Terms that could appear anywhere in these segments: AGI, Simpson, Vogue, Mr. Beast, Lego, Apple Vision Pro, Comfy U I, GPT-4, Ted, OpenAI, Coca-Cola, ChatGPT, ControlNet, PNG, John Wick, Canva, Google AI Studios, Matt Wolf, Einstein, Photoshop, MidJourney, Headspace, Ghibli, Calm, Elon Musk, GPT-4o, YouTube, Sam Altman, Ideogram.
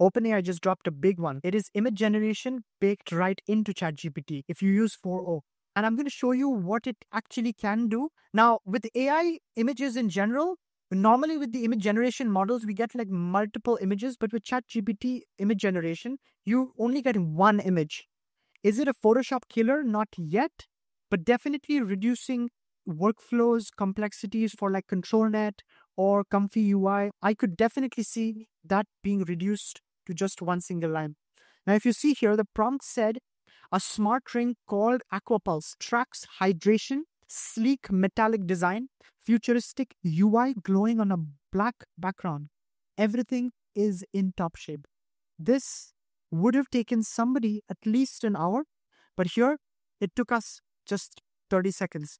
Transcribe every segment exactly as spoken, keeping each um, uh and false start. OpenAI just dropped a big one. It is image generation baked right into ChatGPT if you use four point oh. And I'm going to show you what it actually can do. Now, with A I images in general, normally with the image generation models, we get like multiple images. But with ChatGPT image generation, you only get one image. Is it a Photoshop killer? Not yet, but definitely reducing workflows, complexities for like ControlNet or Comfy U I. I could definitely see that being reduced to just one single line. Now, if you see here, the prompt said, a smart ring called Aquapulse tracks hydration, sleek metallic design, futuristic U I glowing on a black background. Everything is in top shape. This would have taken somebody at least an hour, but here it took us just thirty seconds.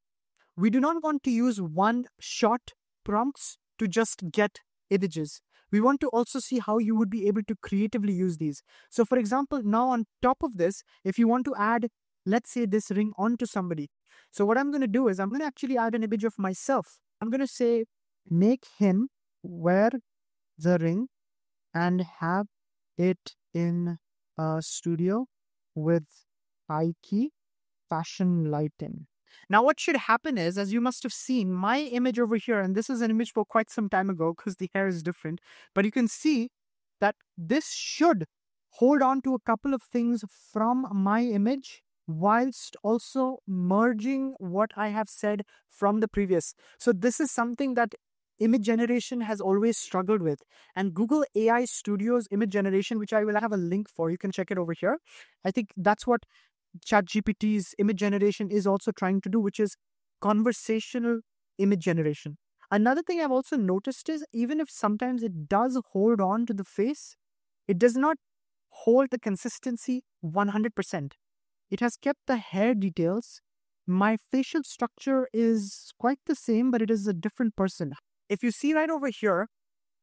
We do not want to use one-shot prompts to just get images. We want to also see how you would be able to creatively use these. So for example, now on top of this, if you want to add, let's say, this ring onto somebody. So what I'm going to do is I'm going to actually add an image of myself. I'm going to say, make him wear the ring and have it in a studio with high key fashion lighting. Now what should happen is, as you must have seen, my image over here, and this is an image for quite some time ago because the hair is different, but you can see that this should hold on to a couple of things from my image whilst also merging what I have said from the previous. So this is something that image generation has always struggled with. And Google A I Studios image generation, which I will have a link for, you can check it over here. I think that's what ChatGPT's image generation is also trying to do, which is conversational image generation. Another thing I've also noticed is, even if sometimes it does hold on to the face, it does not hold the consistency one hundred percent. It has kept the hair details. My facial structure is quite the same, but it is a different person. If you see right over here,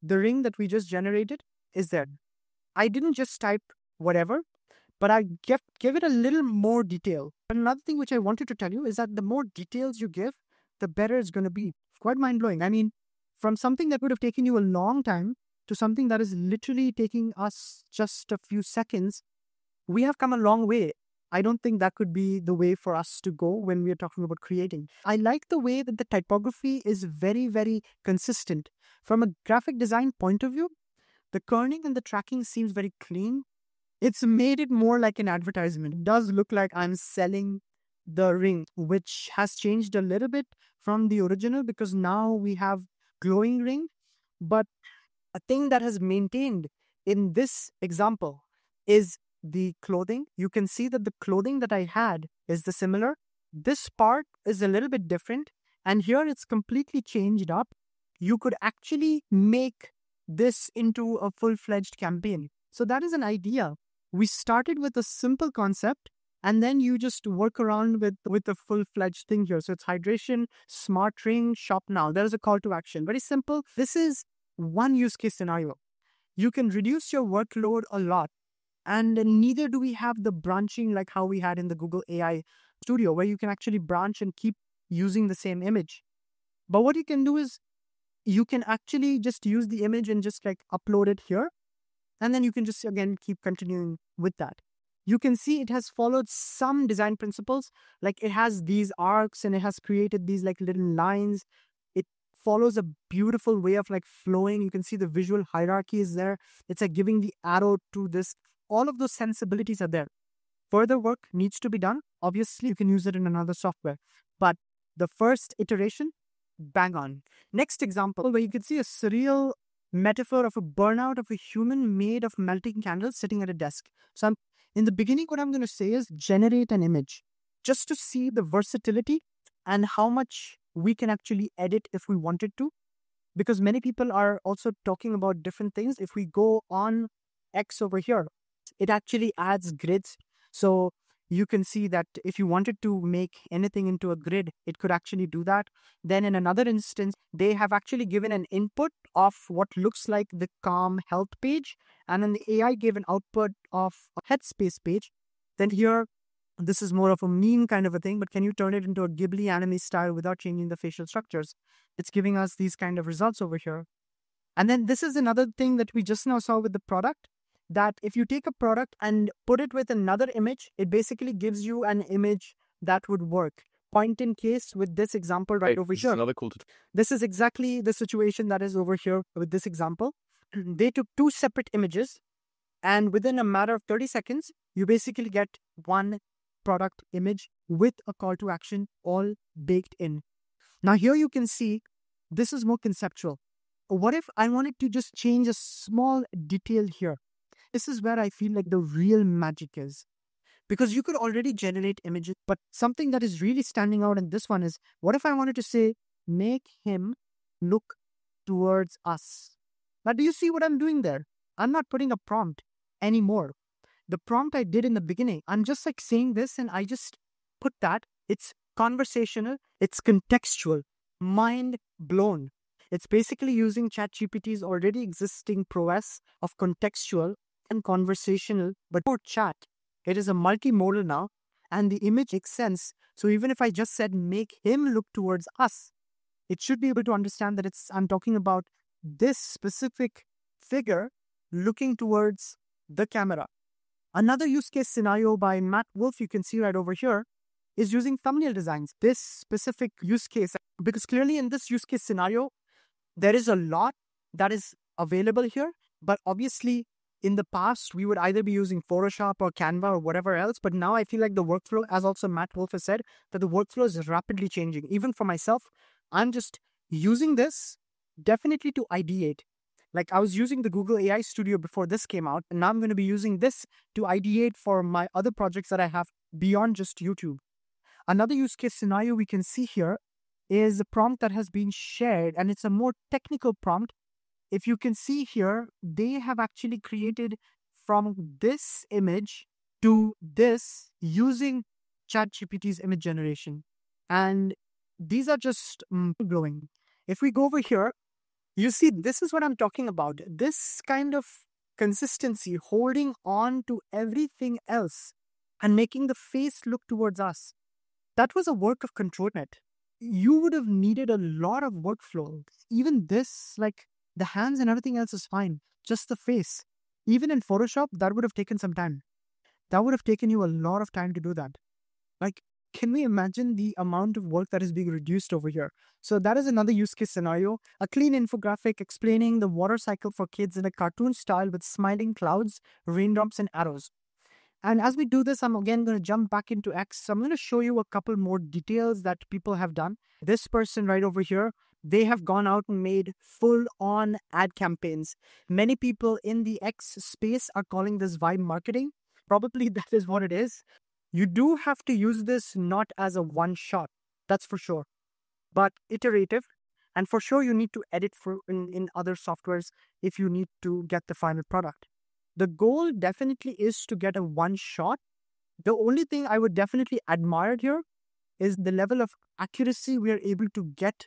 the ring that we just generated is there. I didn't just type whatever, but I give, give it a little more detail. But another thing which I wanted to tell you is that the more details you give, the better it's going to be. Quite mind-blowing. I mean, from something that would have taken you a long time to something that is literally taking us just a few seconds, we have come a long way. I don't think that could be the way for us to go when we are talking about creating. I like the way that the typography is very, very consistent. From a graphic design point of view, the kerning and the tracking seems very clean. It's made it more like an advertisement. It does look like I'm selling the ring, which has changed a little bit from the original because now we have glowing ring. But a thing that has maintained in this example is the clothing. You can see that the clothing that I had is the similar. This part is a little bit different. And here it's completely changed up. You could actually make this into a full-fledged campaign. So that is an idea. We started with a simple concept and then you just work around with, with a full-fledged thing here. So it's hydration, smart ring, shop now. There's a call to action. Very simple. This is one use case scenario. You can reduce your workload a lot. And neither do we have the branching like how we had in the Google A I Studio, where you can actually branch and keep using the same image. But what you can do is you can actually just use the image and just like upload it here. And then you can just, again, keep continuing with that. You can see it has followed some design principles. Like it has these arcs and it has created these like little lines. It follows a beautiful way of like flowing. You can see the visual hierarchy is there. It's like giving the arrow to this. All of those sensibilities are there. Further work needs to be done. Obviously, you can use it in another software. But the first iteration, bang on. Next example, where you can see a surreal metaphor of a burnout of a human made of melting candles sitting at a desk. So I'm, in the beginning, what I'm going to say is generate an image just to see the versatility and how much we can actually edit if we wanted to. Because many people are also talking about different things. If we go on X over here, it actually adds grids. So you can see that if you wanted to make anything into a grid, it could actually do that. Then in another instance, they have actually given an input of what looks like the Calm health page. And then the A I gave an output of a Headspace page. Then here, this is more of a meme kind of a thing, but can you turn it into a Ghibli anime style without changing the facial structures? It's giving us these kind of results over here. And then this is another thing that we just now saw with the product. that if you take a product and put it with another image, it basically gives you an image that would work. Point in case with this example right hey, over here. Another cool tutorial. This is exactly the situation that is over here with this example. They took two separate images, and within a matter of thirty seconds, you basically get one product image with a call to action all baked in. Now here you can see this is more conceptual. What if I wanted to just change a small detail here? This is where I feel like the real magic is. Because you could already generate images, but something that is really standing out in this one is, what if I wanted to say, make him look towards us? Now, do you see what I'm doing there? I'm not putting a prompt anymore. The prompt I did in the beginning, I'm just like saying this and I just put that. It's conversational. It's contextual. Mind blown. It's basically using ChatGPT's already existing prowess of contextual and conversational, but for chat. It is a multimodal now, and the image makes sense. So even if I just said, make him look towards us, it should be able to understand that it's I'm talking about this specific figure looking towards the camera. Another use case scenario by Matt Wolf, you can see right over here, is using thumbnail designs. This specific use case, because clearly in this use case scenario, there is a lot that is available here, but obviously, in the past, we would either be using Photoshop or Canva or whatever else. But now I feel like the workflow, as also Matt Wolf has said, that the workflow is rapidly changing. Even for myself, I'm just using this definitely to ideate. Like I was using the Google A I Studio before this came out. And now I'm going to be using this to ideate for my other projects that I have beyond just YouTube. Another use case scenario we can see here is a prompt that has been shared. And it's a more technical prompt. If you can see here, they have actually created from this image to this using ChatGPT's image generation. And these are just blowing. If we go over here, you see, this is what I'm talking about. This kind of consistency, holding on to everything else and making the face look towards us. That was a work of ControlNet. You would have needed a lot of workflow. Even this, like, the hands and everything else is fine. Just the face. Even in Photoshop, that would have taken some time. That would have taken you a lot of time to do that. Like, can we imagine the amount of work that is being reduced over here? So that is another use case scenario. A clean infographic explaining the water cycle for kids in a cartoon style with smiling clouds, raindrops, and arrows. And as we do this, I'm again going to jump back into X. So I'm going to show you a couple more details that people have done. This person right over here, they have gone out and made full-on ad campaigns. Many people in the X space are calling this vibe marketing. Probably that is what it is. You do have to use this not as a one-shot, that's for sure, but iterative. And for sure, you need to edit for in, in other softwares if you need to get the final product. The goal definitely is to get a one-shot. The only thing I would definitely admire here is the level of accuracy we are able to get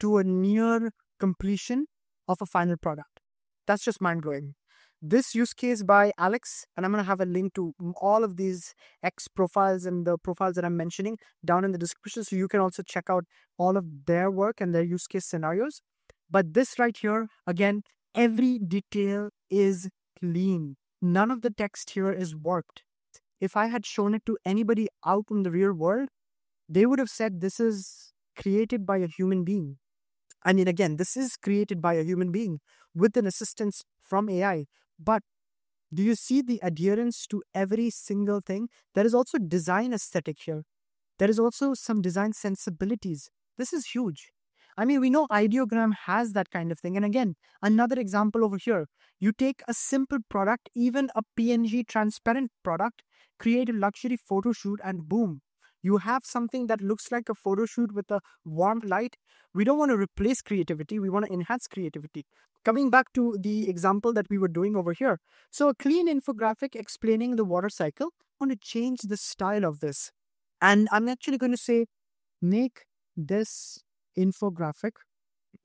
to a near completion of a final product. That's just mind-blowing. This use case by Alex, and I'm going to have a link to all of these X profiles and the profiles that I'm mentioning down in the description, so you can also check out all of their work and their use case scenarios. But this right here, again, every detail is clean. None of the text here is warped. If I had shown it to anybody out in the real world, they would have said this is created by a human being. I mean, again, this is created by a human being with an assistance from A I. But do you see the adherence to every single thing? There is also design aesthetic here. There is also some design sensibilities. This is huge. I mean, we know Ideogram has that kind of thing. And again, another example over here. You take a simple product, even a P N G transparent product, create a luxury photo shoot, and boom. You have something that looks like a photo shoot with a warm light. We don't want to replace creativity. We want to enhance creativity. Coming back to the example that we were doing over here. So a clean infographic explaining the water cycle. I want to change the style of this. And I'm actually going to say, make this infographic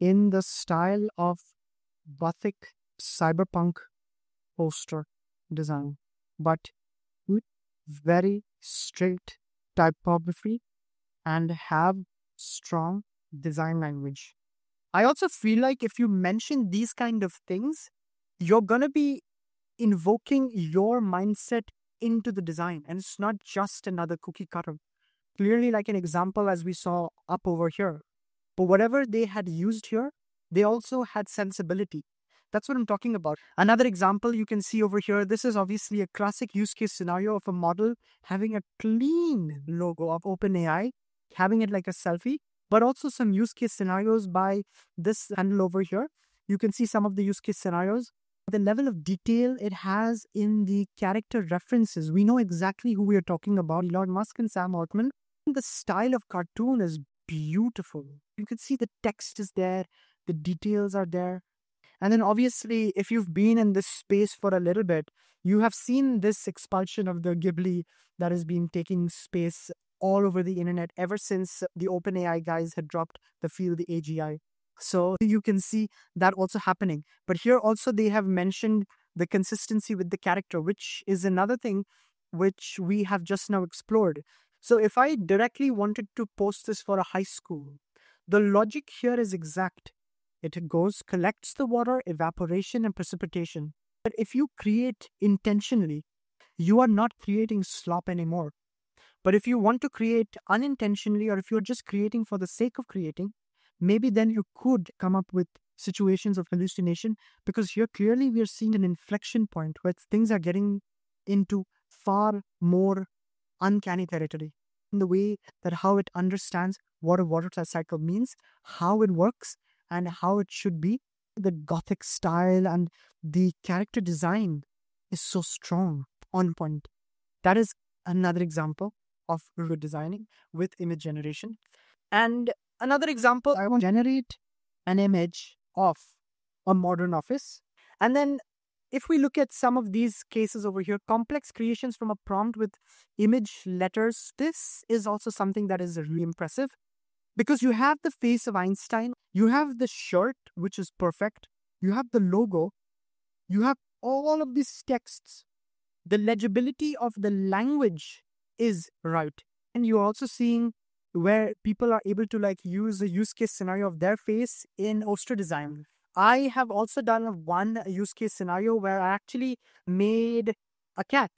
in the style of gothic cyberpunk poster design. But with very straight typography and have strong design language. I also feel like if you mention these kind of things, you're going to be invoking your mindset into the design. And it's not just another cookie cutter. Clearly, like an example as we saw up over here. But whatever they had used here, they also had sensibility. That's what I'm talking about. Another example you can see over here, this is obviously a classic use case scenario of a model having a clean logo of OpenAI, having it like a selfie, but also some use case scenarios by this handle over here. You can see some of the use case scenarios. The level of detail it has in the character references. We know exactly who we are talking about, Elon Musk and Sam Altman. The style of cartoon is beautiful. You can see the text is there, the details are there. And then obviously, if you've been in this space for a little bit, you have seen this expulsion of the Ghibli that has been taking space all over the internet ever since the OpenAI guys had dropped the field, the A G I. So you can see that also happening. But here also they have mentioned the consistency with the character, which is another thing which we have just now explored. So if I directly wanted to post this for a high school, the logic here is exact. It goes, collects the water, evaporation and precipitation. But if you create intentionally, you are not creating slop anymore. But if you want to create unintentionally, or if you're just creating for the sake of creating, maybe then you could come up with situations of hallucination, because here clearly we are seeing an inflection point where things are getting into far more uncanny territory. In the way that how it understands what a water cycle means, how it works, and how it should be. The Gothic style and the character design is so strong, on point. That is another example of redesigning with image generation. And another example, I want to generate an image of a modern office. And then if we look at some of these cases over here, complex creations from a prompt with image letters, this is also something that is really impressive. Because you have the face of Einstein, you have the shirt, which is perfect, you have the logo, you have all of these texts. The legibility of the language is right. And you're also seeing where people are able to like use a use case scenario of their face in poster design. I have also done one use case scenario where I actually made a cat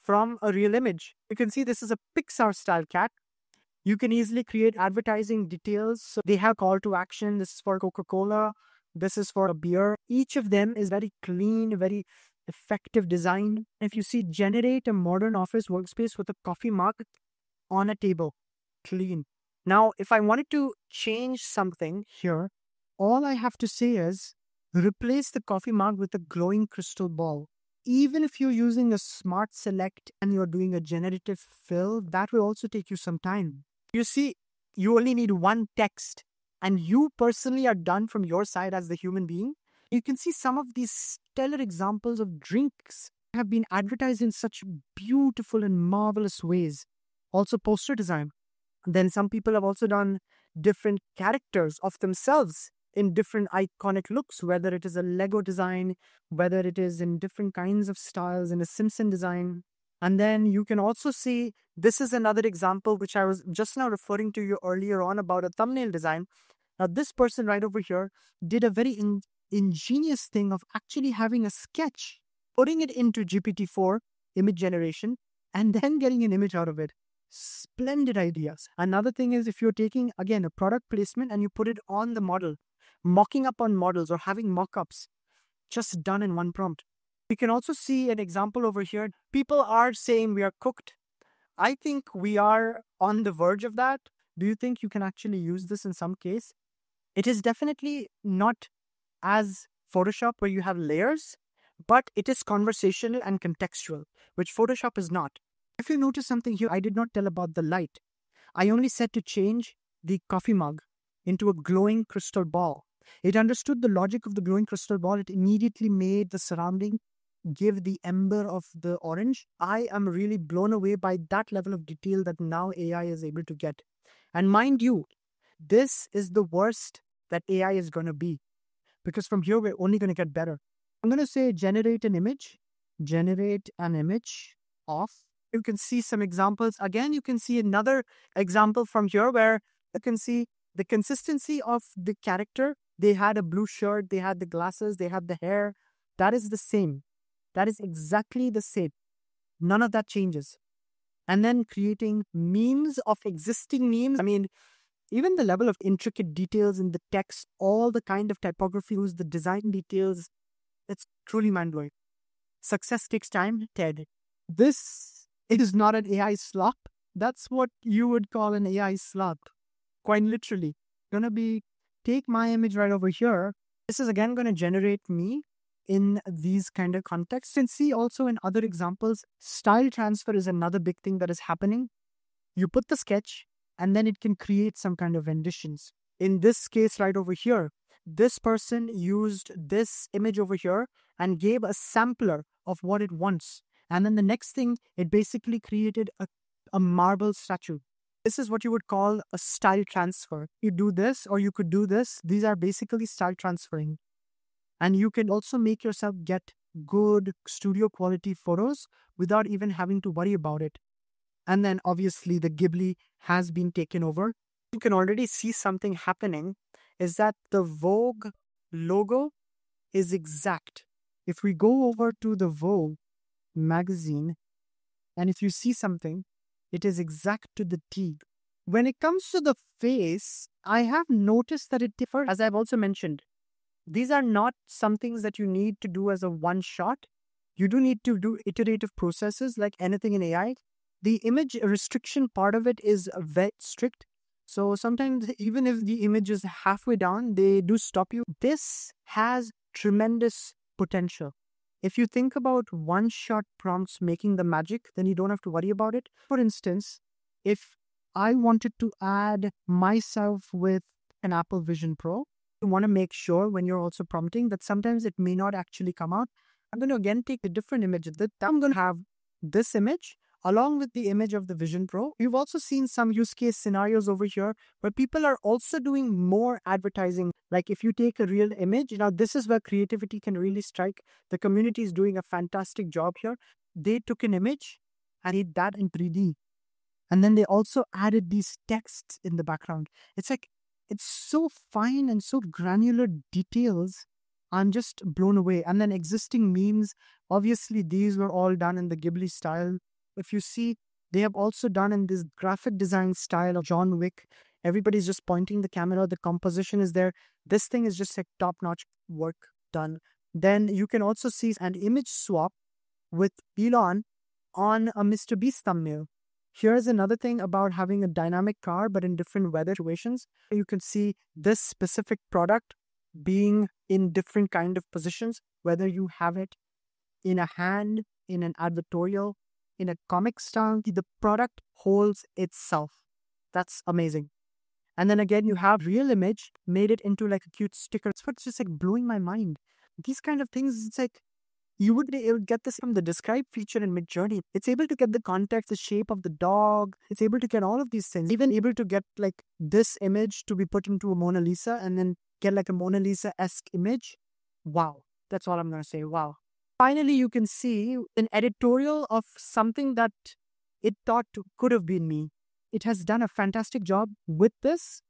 from a real image. You can see this is a Pixar style cat. You can easily create advertising details. So they have call to action. This is for Coca-Cola. This is for a beer. Each of them is very clean, very effective design. If you see, generate a modern office workspace with a coffee mug on a table. Clean. Now, if I wanted to change something here, all I have to say is replace the coffee mug with a glowing crystal ball. Even if you're using a smart select and you're doing a generative fill, that will also take you some time. You see, you only need one text and you personally are done from your side as the human being. You can see some of these stellar examples of drinks have been advertised in such beautiful and marvelous ways. Also poster design. Then some people have also done different characters of themselves in different iconic looks, whether it is a Lego design, whether it is in different kinds of styles, in a Simpson design. And then you can also see, this is another example which I was just now referring to you earlier on about a thumbnail design. Now this person right over here did a very in ingenious thing of actually having a sketch, putting it into G P T four, image generation, and then getting an image out of it. Splendid ideas. Another thing is if you're taking, again, a product placement and you put it on the model, mocking up on models or having mock-ups just done in one prompt. We can also see an example over here. People are saying we are cooked. I think we are on the verge of that. Do you think you can actually use this in some case? It is definitely not as Photoshop where you have layers, but it is conversational and contextual, which Photoshop is not. If you notice something here, I did not tell about the light. I only said to change the coffee mug into a glowing crystal ball. It understood the logic of the glowing crystal ball. It immediately made the surrounding give the ember of the orange. I am really blown away by that level of detail that now A I is able to get. And mind you, this is the worst that A I is going to be, because from here we're only going to get better. I'm going to say generate an image, generate an image of. You can see some examples. Again, you can see another example from here where you can see the consistency of the character. They had a blue shirt, they had the glasses, they had the hair. That is the same. That is exactly the same. None of that changes. And then creating memes of existing memes. I mean, even the level of intricate details in the text, all the kind of typography, the design details, it's truly mind-blowing. Success takes time, Ted. This is not an A I slop. That's what you would call an A I slop. Quite literally. Gonna be, take my image right over here. This is again gonna generate me in these kind of contexts. And see also in other examples, style transfer is another big thing that is happening. You put the sketch, and then it can create some kind of renditions. In this case right over here, this person used this image over here and gave a sampler of what it wants. And then the next thing, it basically created a, a marble statue. This is what you would call a style transfer. You do this or you could do this. These are basically style transferring. And you can also make yourself get good studio quality photos without even having to worry about it. And then obviously the Ghibli has been taken over. You can already see something happening is that the Vogue logo is exact. If we go over to the Vogue magazine and if you see something, it is exact to the T. When it comes to the face, I have noticed that it differs. As I've also mentioned, these are not some things that you need to do as a one shot. You do need to do iterative processes like anything in A I. The image restriction part of it is very strict. So sometimes even if the image is halfway down, they do stop you. This has tremendous potential. If you think about one-shot prompts making the magic, then you don't have to worry about it. For instance, if I wanted to add myself with an Apple Vision Pro, you want to make sure when you're also prompting that sometimes it may not actually come out. I'm going to again take a different image. I'm going to have this image along with the image of the Vision Pro. You've also seen some use case scenarios over here where people are also doing more advertising. Like if you take a real image, now this is where creativity can really strike. The community is doing a fantastic job here. They took an image and did that in three D. And then they also added these texts in the background. It's like, it's so fine and so granular details. I'm just blown away. And then existing memes, obviously these were all done in the Ghibli style. If you see, they have also done in this graphic design style of John Wick. Everybody's just pointing the camera. The composition is there. This thing is just like top-notch work done. Then you can also see an image swap with Elon on a Mister Beast thumbnail. Here's another thing about having a dynamic car, but in different weather situations. You can see this specific product being in different kind of positions, whether you have it in a hand, in an advertorial, in a comic style, the product holds itself. That's amazing. And then again, you have real image, made it into like a cute sticker. It's what's just like blowing my mind. These kind of things, it's like, you would be able to get this from the describe feature in MidJourney. It's able to get the context, the shape of the dog. It's able to get all of these things. Even able to get like this image to be put into a Mona Lisa and then get like a Mona Lisa-esque image. Wow. That's all I'm going to say. Wow. Finally, you can see an editorial of something that it thought could have been me. It has done a fantastic job with this.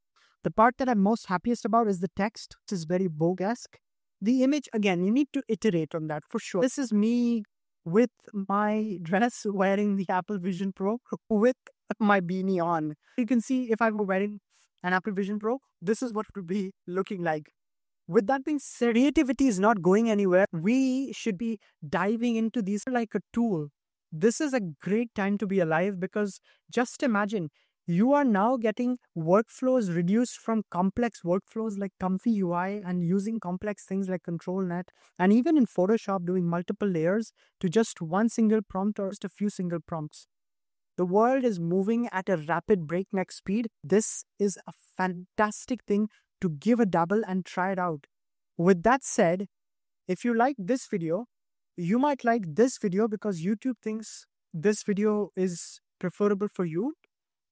The part that I'm most happiest about is the text. This is very Vogue-esque. The image, again, you need to iterate on that for sure. This is me with my dress wearing the Apple Vision Pro with my beanie on. You can see if I were wearing an Apple Vision Pro, this is what it would be looking like. With that being said, creativity is not going anywhere. We should be diving into these like a tool. This is a great time to be alive because just imagine, you are now getting workflows reduced from complex workflows like Comfy U I and using complex things like ControlNet and even in Photoshop doing multiple layers to just one single prompt or just a few single prompts. The world is moving at a rapid breakneck speed. This is a fantastic thing to give a dabble and try it out. With that said, if you like this video, you might like this video because YouTube thinks this video is preferable for you.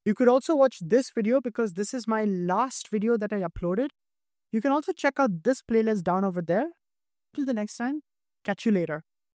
You could also watch this video because this is my last video that I uploaded. You can also check out this playlist down over there. Till the next time, catch you later.